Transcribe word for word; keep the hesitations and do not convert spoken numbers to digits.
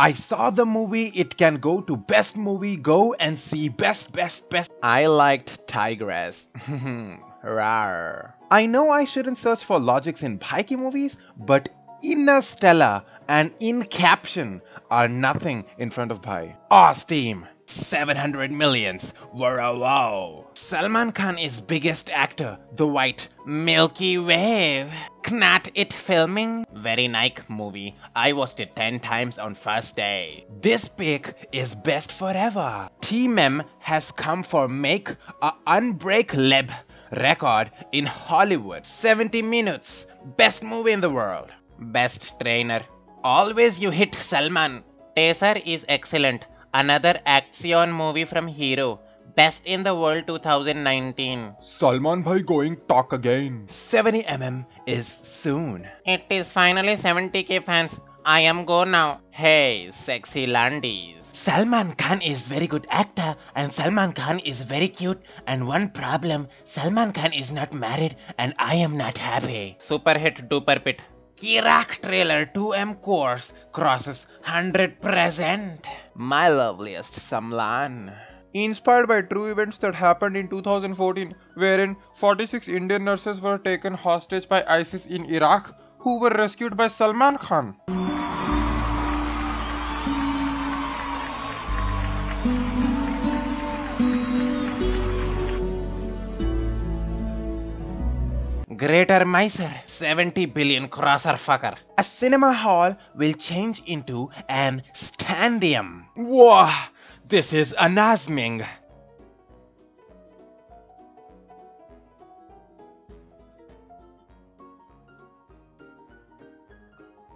I saw the movie, it can go to best movie, go and see best, best, best. I liked Tigress. Rawr. I know I shouldn't search for logics in bhaiky movies, but Interstellar and Inception are nothing in front of bhai. Aw, steam. seven hundred millions. Wow, wow. Salman Khan is biggest actor. The white Milky Wave. Knat it filming? Very Nike movie. I watched it ten times on first day. This pick is best forever. T-Mem has come for make a unbreak leb record in Hollywood. seventy minutes. Best movie in the world. Best trainer. Always you hit Salman. Taser is excellent. Another action movie from Hero. Best in the world two thousand nineteen. Salman bhai going talk again. seventy millimeters is soon. It is finally seventy K fans. I am go now. Hey, sexy landies. Salman Khan is very good actor and Salman Khan is very cute, and one problem, Salman Khan is not married and I am not happy. Super hit duper pit. Kirak trailer two M course crosses one hundred percent. My loveliest Salman. Inspired by true events that happened in two thousand fourteen, wherein forty-six Indian nurses were taken hostage by ISIS in Iraq, who were rescued by Salman Khan. Greater miser. seventy billion crosser fucker. A cinema hall will change into an stadium. Whoa! This is anasming.